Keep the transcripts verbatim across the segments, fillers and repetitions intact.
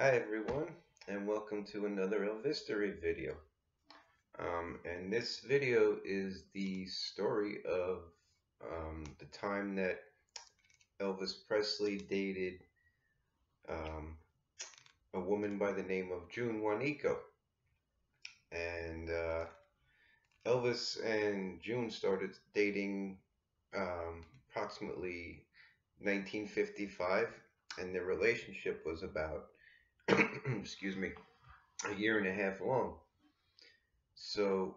Hi everyone, and welcome to another Elvistory video. Um, and this video is the story of um, the time that Elvis Presley dated um, a woman by the name of June Juanico. And uh, Elvis and June started dating um, approximately nineteen fifty-five, and their relationship was about excuse me, a year and a half long. So,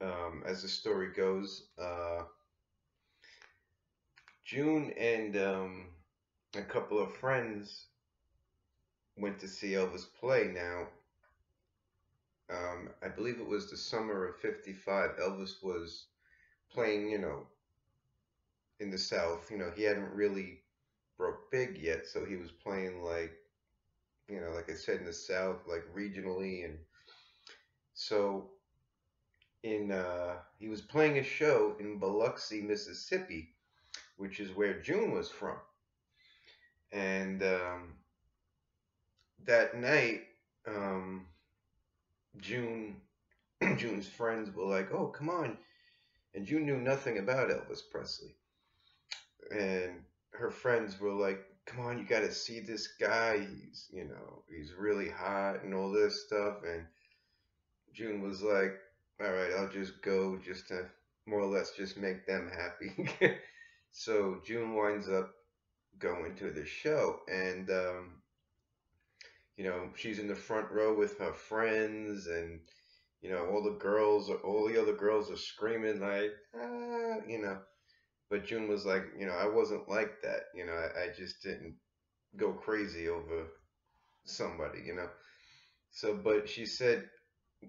um, as the story goes, uh, June and um, a couple of friends went to see Elvis play. Now, um, I believe it was the summer of fifty-five. Elvis was playing, you know, in the South. You know, he hadn't really broke big yet, so he was playing like, you know, like I said, in the South, like regionally. And so in, uh, he was playing a show in Biloxi, Mississippi, which is where June was from. And, um, that night, um, June, June's friends were like, oh, come on. And June knew nothing about Elvis Presley. And her friends were like, come on, you got to see this guy. He's, you know, he's really hot and all this stuff. And June was like, all right, I'll just go just to more or less just make them happy. So June winds up going to the show. And, um, you know, she's in the front row with her friends. And, you know, all the girls, all the other girls are screaming like, ah, you know. But June was like, you know, I wasn't like that. You know, I, I just didn't go crazy over somebody, you know. So, but she said,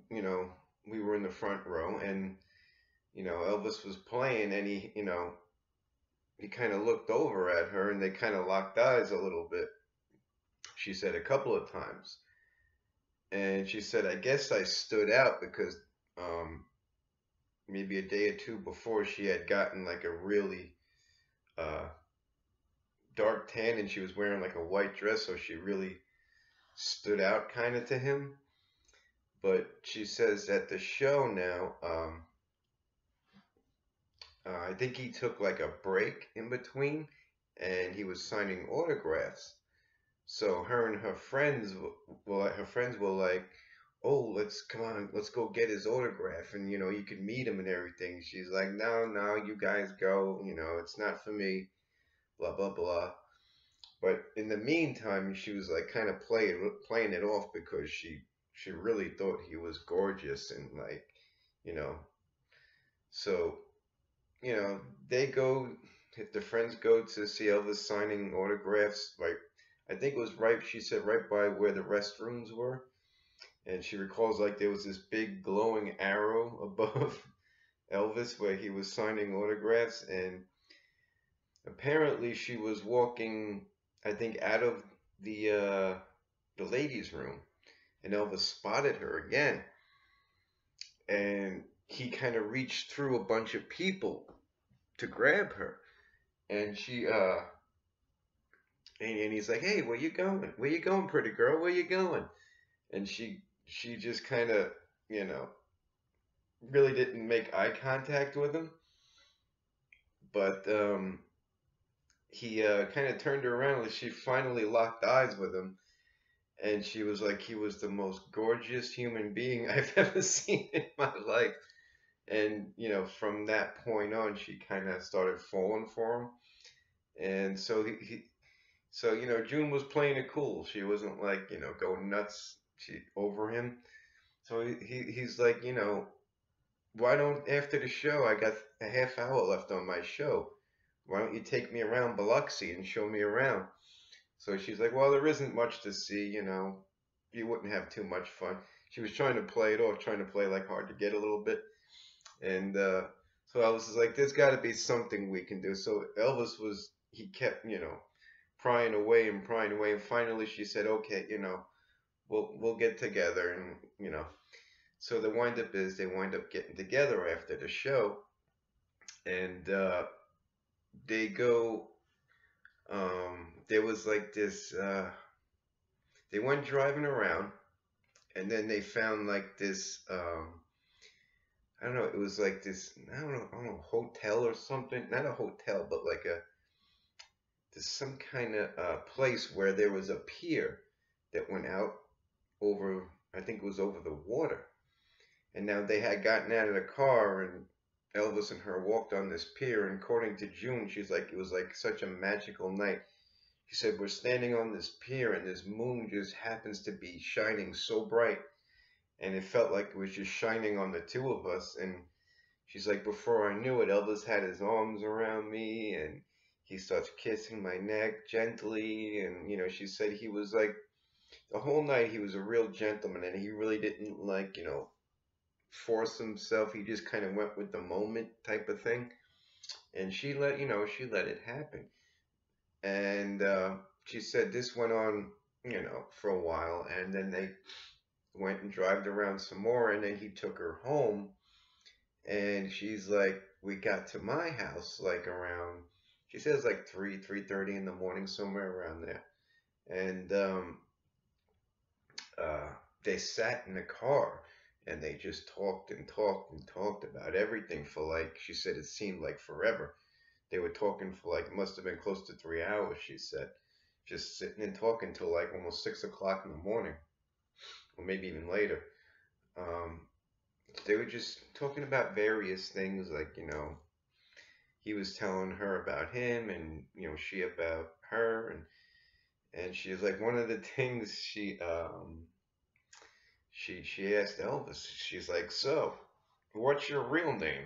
you know, we were in the front row and, you know, Elvis was playing and he, you know, he kind of looked over at her and they kind of locked eyes a little bit. She said a couple of times. And she said, I guess I stood out because, um, maybe a day or two before she had gotten like a really uh, dark tan and she was wearing like a white dress, so she really stood out kind of to him. But she says at the show now, um, uh, I think he took like a break in between and he was signing autographs. So her and her friends, well, her friends were like, oh, let's come on, let's go get his autograph, and you know, you can meet him and everything. She's like, no, no, you guys go, you know, it's not for me, blah blah blah. But in the meantime, she was like kind of playing playing it off because she she really thought he was gorgeous and like, you know. So, you know, they go, if the friends go to see Elvis signing autographs, like I think it was right, she said right by where the restrooms were. And she recalls like there was this big glowing arrow above Elvis where he was signing autographs. And apparently she was walking, I think, out of the, uh, the ladies' room. And Elvis spotted her again. And he kind of reached through a bunch of people to grab her. And she, uh, and, and he's like, hey, where you going? Where you going, pretty girl? Where you going? And she... she just kind of, you know, really didn't make eye contact with him. But um, he uh, kind of turned her around and she finally locked eyes with him. And she was like, he was the most gorgeous human being I've ever seen in my life. And, you know, from that point on, she kind of started falling for him. And so, he, he, so, you know, June was playing it cool. She wasn't like, you know, going nuts She over him. So he he's like, you know, why don't, after the show, I got a half hour left on my show, why don't you take me around Biloxi and show me around? So she's like, well, there isn't much to see, you know, you wouldn't have too much fun. She was trying to play it off, trying to play like hard to get a little bit. And uh, so I was like, there's got to be something we can do. So Elvis was, he kept, you know, prying away and prying away, and finally she said, okay, you know, We'll, we'll get together. And, you know, so the wind up is they wind up getting together after the show. And uh, they go, um, there was like this, uh, they went driving around, and then they found like this, um, I don't know, it was like this, I don't know, I don't know, hotel or something, not a hotel, but like a, there's some kind of uh, place where there was a pier that went out over, I think it was over the water. And now they had gotten out of the car, and Elvis and her walked on this pier, and according to June, she's like, it was like such a magical night. She said, we're standing on this pier, and this moon just happens to be shining so bright, and it felt like it was just shining on the two of us. And she's like, before I knew it, Elvis had his arms around me, and he starts kissing my neck gently, and, you know, she said he was like, the whole night he was a real gentleman, and he really didn't, like, you know, force himself. He just kind of went with the moment type of thing, and she let, you know, she let it happen. And uh, she said this went on, you know, for a while, and then they went and drove around some more, and then he took her home, and she's like, we got to my house, like, around, she says like three, three thirty in the morning, somewhere around there. And um, uh, they sat in the car, and they just talked and talked and talked about everything for like, she said it seemed like forever. They were talking for like, it must have been close to three hours, she said. Just sitting and talking till like almost six o'clock in the morning, or maybe even later. Um, they were just talking about various things, like, you know, he was telling her about him, and, you know, she about her, and and she was like, one of the things she um she she asked Elvis, she's like, so what's your real name?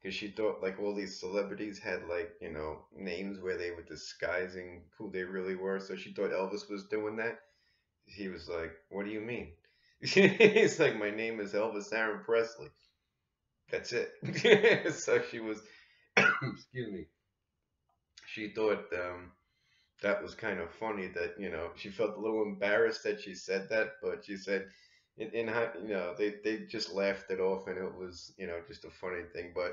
Because she thought like all these celebrities had like, you know, names where they were disguising who they really were, so she thought Elvis was doing that. He was like, what do you mean? He's like, my name is Elvis Aaron Presley, that's it. So she was excuse me, she thought um, that was kind of funny that, you know, she felt a little embarrassed that she said that, but she said, in, in her, you know, they, they just laughed it off, and it was, you know, just a funny thing. But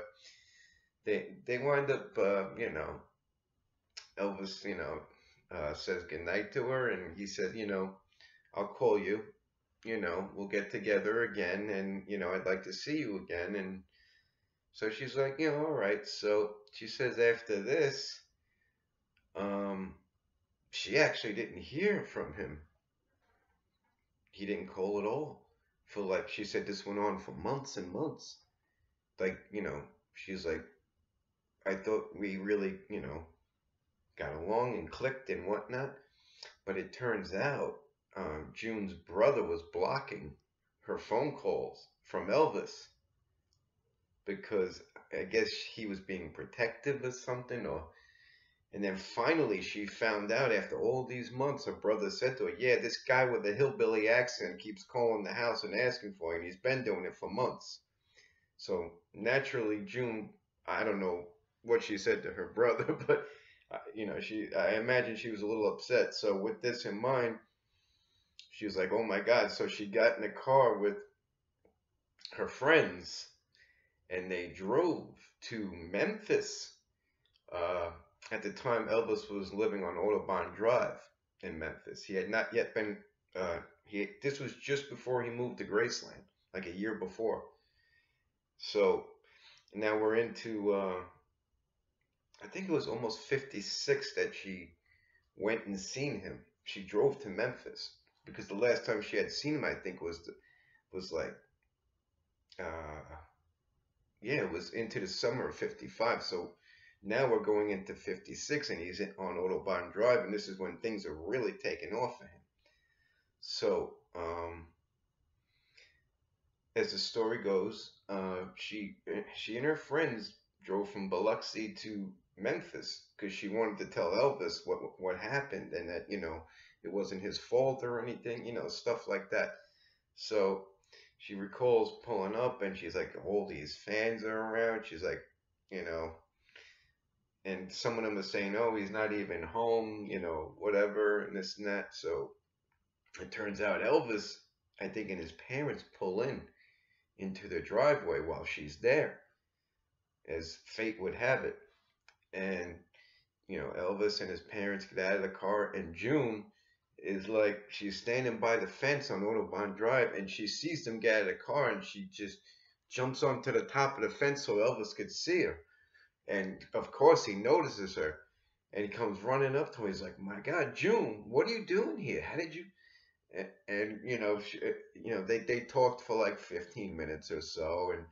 they, they wind up, uh, you know, Elvis, you know, uh, says goodnight to her, and he said, you know, I'll call you, you know, we'll get together again, and, you know, I'd like to see you again. And so she's like, you know, all right. So she says after this, um, she actually didn't hear from him. He didn't call at all. For like, she said this went on for months and months. Like, you know, she's like, I thought we really, you know, got along and clicked and whatnot. But it turns out um, June's brother was blocking her phone calls from Elvis, because I guess he was being protective or something. Or, and then finally she found out after all these months, her brother said to her, yeah, this guy with the hillbilly accent keeps calling the house and asking for him. He's been doing it for months. So naturally, June, I don't know what she said to her brother, but, uh, you know, she, I imagine she was a little upset. So with this in mind, she was like, oh my God. So she got in the car with her friends, and they drove to Memphis. Uh, at the time, Elvis was living on Audubon Drive in Memphis. He had not yet been, uh, he, this was just before he moved to Graceland, like a year before. So now we're into, uh, I think it was almost fifty-six that she went and seen him. She drove to Memphis, because the last time she had seen him, I think, was, the, was like, uh... yeah, it was into the summer of fifty-five. So now we're going into fifty-six, and he's on Audubon Drive, and this is when things are really taking off for him. So um, as the story goes, uh, she she and her friends drove from Biloxi to Memphis because she wanted to tell Elvis what what happened, and that, you know, it wasn't his fault or anything, you know, stuff like that. So she recalls pulling up, and she's like, all these fans are around. She's like, you know, and some of them are saying, oh, he's not even home, you know, whatever, and this and that. So it turns out Elvis, I think, and his parents pull in into the driveway while she's there, as fate would have it. And, you know, Elvis and his parents get out of the car, and June is like she's standing by the fence on Audubon Drive, and she sees them get out of the car, and she just jumps onto the top of the fence so Elvis could see her. And of course he notices her, and he comes running up to her. He's like, "My God, June, what are you doing here? How did you?" And, and you know, she, you know, they they talked for like fifteen minutes or so, and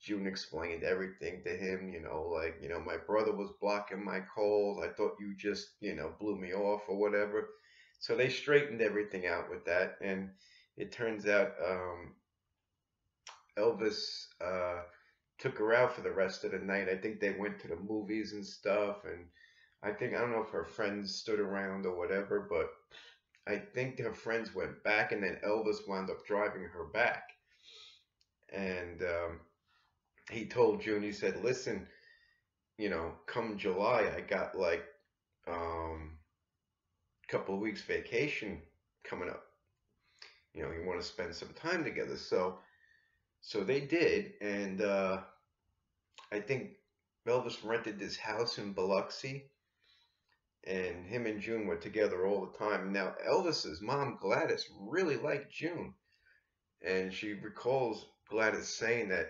June explained everything to him, you know, like, you know, my brother was blocking my calls. I thought you just, you know, blew me off or whatever. So they straightened everything out with that. And it turns out um, Elvis uh, took her out for the rest of the night. I think they went to the movies and stuff. And I think, I don't know if her friends stood around or whatever, but I think her friends went back, and then Elvis wound up driving her back. And um, he told June, he said, "Listen, you know, come July, I got like um, a couple of weeks vacation coming up. You know, you want to spend some time together." So, so they did, and uh, I think Elvis rented this house in Biloxi, and him and June were together all the time. Now, Elvis's mom, Gladys, really liked June, and she recalls Gladys saying that,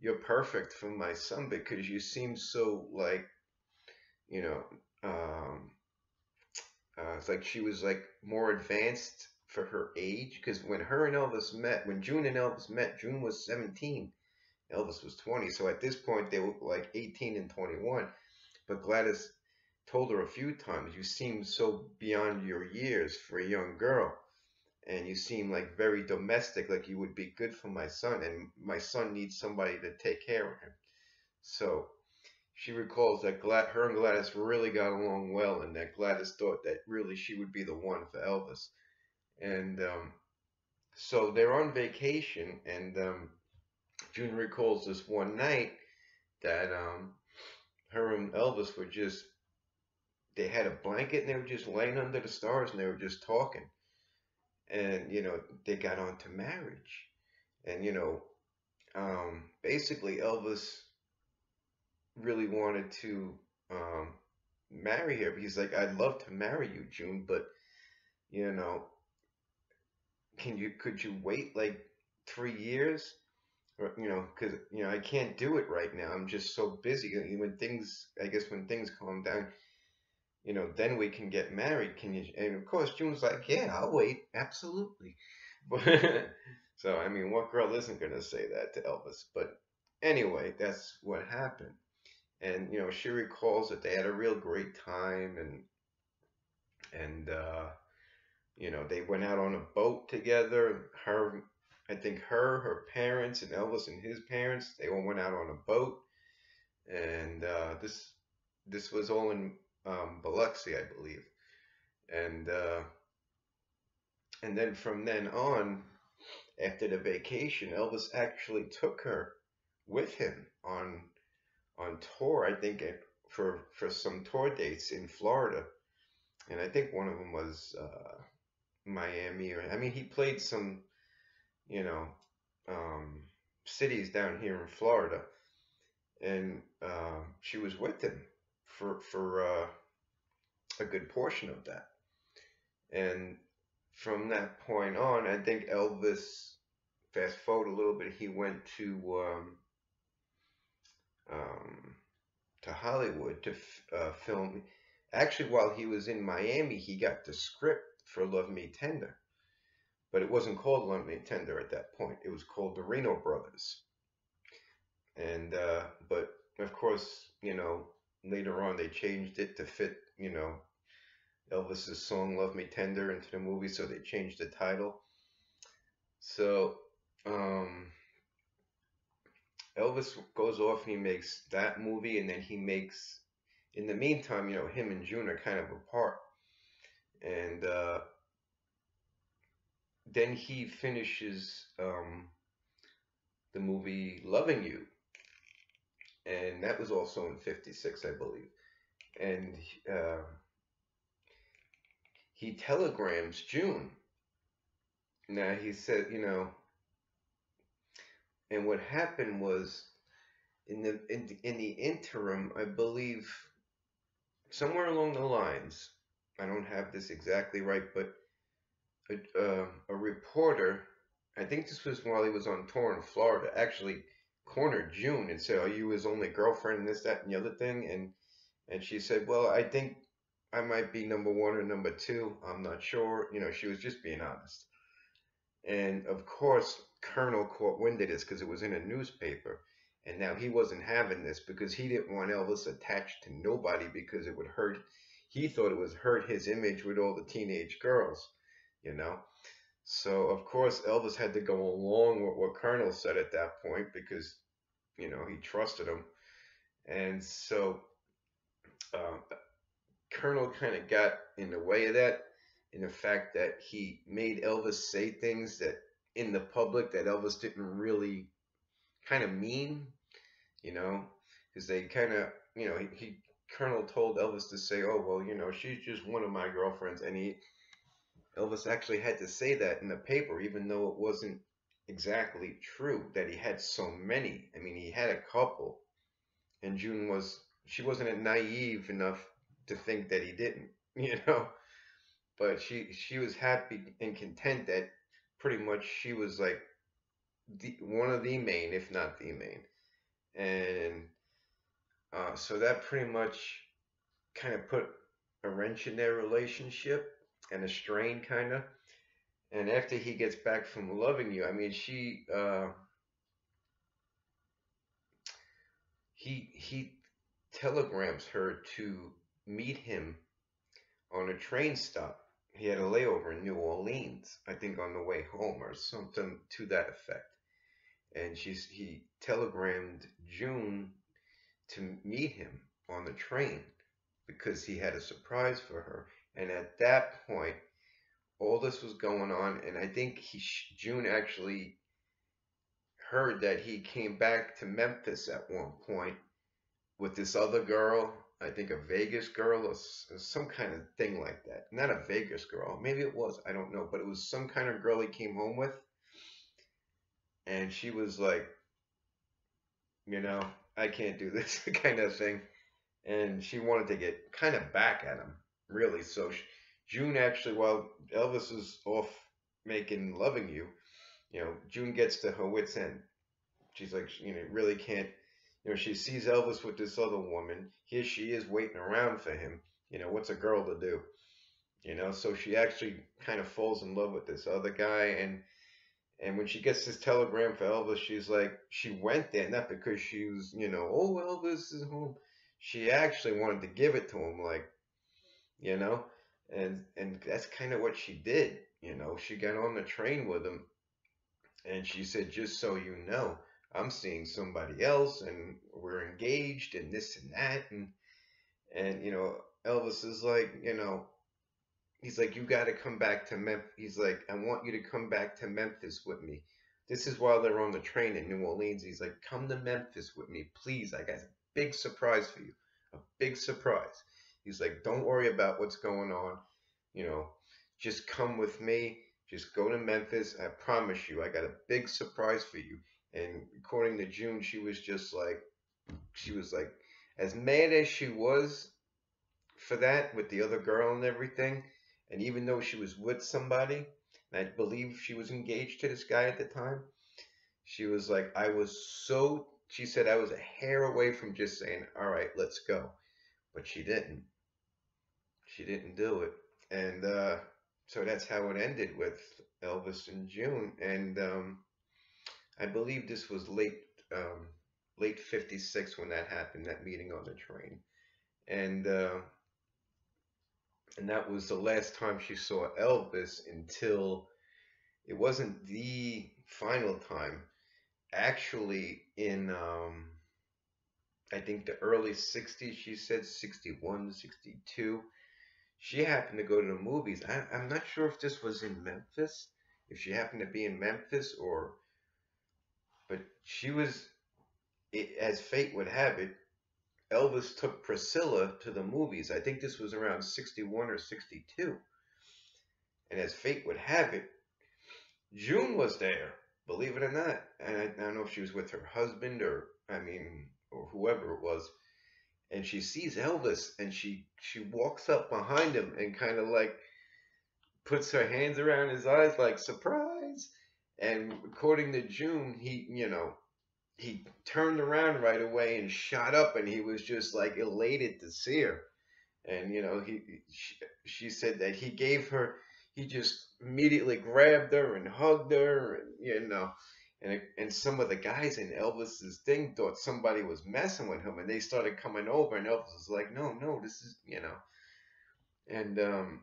"You're perfect for my son because you seem so like, you know," um, uh, it's like she was like more advanced for her age. Because when her and Elvis met, when June and Elvis met, June was seventeen, Elvis was twenty. So at this point, they were like eighteen and twenty-one. But Gladys told her a few times, "You seem so beyond your years for a young girl. And you seem like very domestic, like you would be good for my son, and my son needs somebody to take care of him." So she recalls that Glad her and Gladys really got along well, and that Gladys thought that really she would be the one for Elvis. And um, so they're on vacation, and um, June recalls this one night that um, her and Elvis were just, they had a blanket, and they were just laying under the stars, and they were just talking. And, you know, they got on to marriage. And, you know, um, basically Elvis really wanted to um, marry her. He's like, "I'd love to marry you, June, but, you know, can you, could you wait like three years? Or, you know, because, you know, I can't do it right now. I'm just so busy. And when things, I guess when things calm down, you know, then we can get married. Can you?" And of course, June's like, "Yeah, I'll wait. Absolutely." But, so, I mean, what girl isn't going to say that to Elvis? But anyway, that's what happened. And, you know, she recalls that they had a real great time. And, and uh, you know, they went out on a boat together. Her, I think her, her parents, and Elvis and his parents, they all went out on a boat. And uh, this, this was all in Um, Biloxi, I believe. And uh, and then from then on, after the vacation, Elvis actually took her with him on on tour, I think, for for some tour dates in Florida. And I think one of them was uh, Miami, or I mean, he played some, you know, um, cities down here in Florida. And uh, she was with him for, for uh, a good portion of that. And from that point on, I think Elvis, fast forward a little bit, he went to um, um, to Hollywood to uh, film. Actually, while he was in Miami, he got the script for Love Me Tender. But it wasn't called Love Me Tender at that point. It was called The Reno Brothers. And, uh, but of course, you know, later on, they changed it to fit, you know, Elvis's song "Love Me Tender" into the movie, so they changed the title. So, um, Elvis goes off and he makes that movie, and then he makes, in the meantime, you know, him and June are kind of apart. And uh, then he finishes um, the movie Loving You. And that was also in fifty-six, I believe. And uh, he telegrams June. Now, he said, you know, and what happened was, in the, in the, in the interim, I believe, somewhere along the lines, I don't have this exactly right, but a, um, a reporter, I think this was while he was on tour in Florida, actually cornered June and said, "Are you his only girlfriend?" and this, that, and the other thing. And and she said, "Well, I think I might be number one or number two. I'm not sure." You know, she was just being honest. And of course, Colonel caught wind of this because it was in a newspaper. And now he wasn't having this because he didn't want Elvis attached to nobody because it would hurt. He thought it would hurt his image with all the teenage girls, you know. So, of course, Elvis had to go along with what Colonel said at that point because, you know, he trusted him. And so uh, Colonel kind of got in the way of that, in the fact that he made Elvis say things that in the public that Elvis didn't really kind of mean, you know, because they kind of, you know, he, he Colonel told Elvis to say, "Oh, well, you know, she's just one of my girlfriends," and he, Elvis actually had to say that in the paper, even though it wasn't exactly true that he had so many. I mean, he had a couple, and June was, she wasn't naive enough to think that he didn't, you know, but she, she was happy and content that pretty much she was like the, one of the main, if not the main, and uh, so that pretty much kind of put a wrench in their relationship. And a strain, kind of. And after he gets back from Loving You, I mean, she, uh, he, he telegrams her to meet him on a train stop. He had a layover in New Orleans, I think, on the way home or something to that effect. And she's, he telegrammed June to meet him on the train because he had a surprise for her. And at that point, all this was going on, and I think he, June actually heard that he came back to Memphis at one point with this other girl, I think a Vegas girl or some kind of thing like that. Not a Vegas girl, maybe it was, I don't know, but it was some kind of girl he came home with. And she was like, you know, "I can't do this," kind of thing. And she wanted to get kind of back at him. Really, so she, June actually, while Elvis is off making Loving You, you know, June gets to her wit's end. She's like, you know, really can't, you know, she sees Elvis with this other woman. Here she is waiting around for him. You know, what's a girl to do? You know, so she actually kind of falls in love with this other guy. And and when she gets this telegram for Elvis, she's like, she went there, not because she was, you know, "Oh, Elvis is home." She actually wanted to give it to him, like, you know, and and that's kind of what she did. You know, she got on the train with him, and she said, "Just so you know, I'm seeing somebody else, and we're engaged, and this and that." And and you know, Elvis is like, you know, he's like, "You got to come back to Memphis." He's like, "I want you to come back to Memphis with me." This is while they're on the train in New Orleans. He's like, "Come to Memphis with me, please. I got a big surprise for you, a big surprise." He's like, "Don't worry about what's going on, you know, just come with me, just go to Memphis, I promise you, I got a big surprise for you." And according to June, she was just like, she was like, as mad as she was for that with the other girl and everything, and even though she was with somebody, and I believe she was engaged to this guy at the time, she was like, I was so, she said, I was a hair away from just saying, "All right, let's go." But she didn't. She didn't do it. And uh, so that's how it ended with Elvis and June. And um, I believe this was late um, late fifty-six when that happened, that meeting on the train. And, uh, and that was the last time she saw Elvis until it wasn't the final time. Actually, in... Um, I think the early sixties, she said sixty-one, sixty-two. She happened to go to the movies. I, I'm not sure if this was in Memphis, if she happened to be in Memphis or, but she was, it, as fate would have it, Elvis took Priscilla to the movies. I think this was around sixty-one or sixty-two. And as fate would have it, June was there, believe it or not. And I, I don't know if she was with her husband or, I mean, or whoever it was, and she sees Elvis, and she she walks up behind him and kind of like puts her hands around his eyes like, surprise. And according to June, he, you know, he turned around right away and shot up, and he was just like elated to see her. And, you know, he, she, she said that he gave her, he just immediately grabbed her and hugged her, and, you know, and, and some of the guys in Elvis's thing thought somebody was messing with him, and they started coming over, and Elvis was like, no, no, this is, you know, and, um,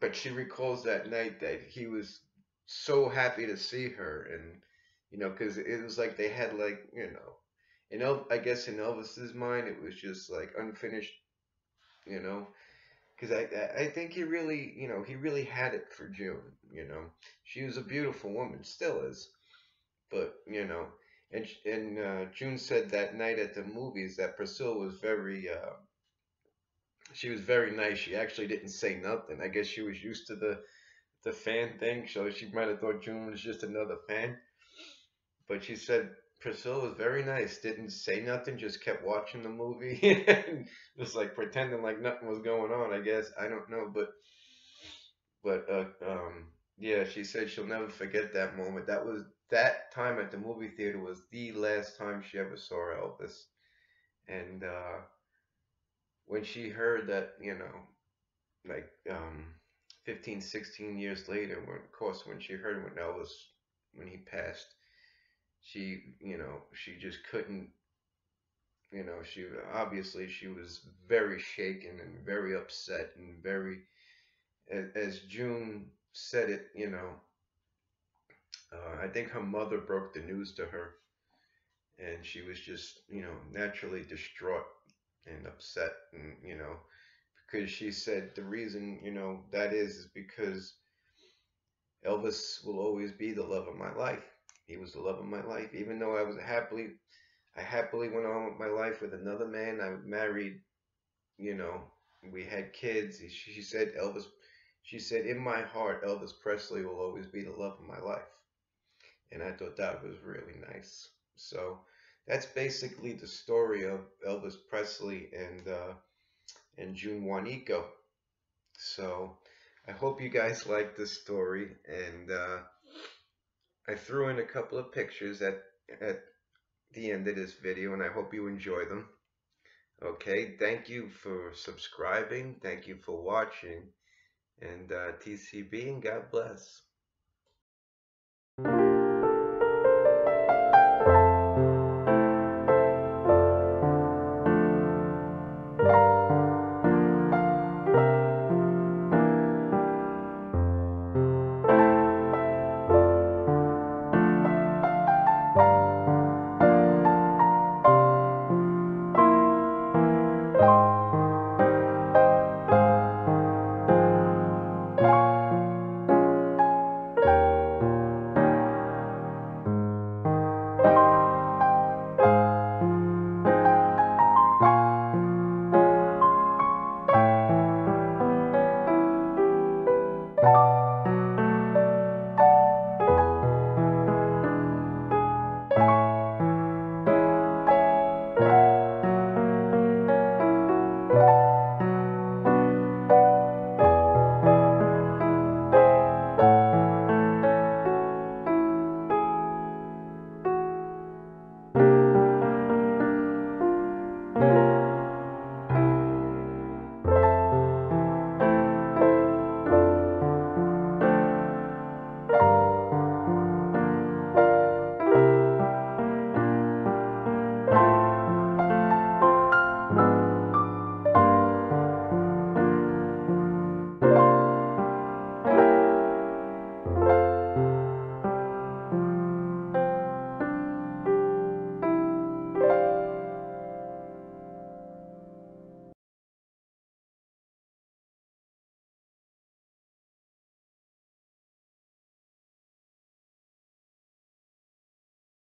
but she recalls that night that he was so happy to see her, and, you know, because it was like they had, like, you know, in El I guess in Elvis's mind, it was just like unfinished, you know, because I, I think he really, you know, he really had it for June, you know. She was a beautiful woman, still is, but, you know, and, and uh, June said that night at the movies that Priscilla was very, uh, she was very nice. She actually didn't say nothing. I guess she was used to the, the fan thing, so she might have thought June was just another fan. But she said Priscilla was very nice, didn't say nothing, just kept watching the movie, and just like pretending like nothing was going on, I guess. I don't know, but, but, uh, um, yeah, she said she'll never forget that moment. That was, that time at the movie theater was the last time she ever saw Elvis. And, uh, when she heard that, you know, like, um, fifteen, sixteen years later, when, of course, when she heard when Elvis, when he passed, she, you know, she just couldn't, you know, she, obviously, she was very shaken and very upset and very, as June said it, you know, uh, I think her mother broke the news to her, and she was just, you know, naturally distraught and upset, and, you know, because she said the reason, you know, that is, is because Elvis will always be the love of my life. He was the love of my life. Even though I was happily, I happily went on with my life with another man. I married, you know, we had kids. She said, Elvis, she said, in my heart, Elvis Presley will always be the love of my life. And I thought that was really nice. So that's basically the story of Elvis Presley and, uh, and June Juanico. So I hope you guys like this story. And, uh, I threw in a couple of pictures at, at the end of this video, and I hope you enjoy them. Okay, thank you for subscribing. Thank you for watching. And uh, T C B, and God bless.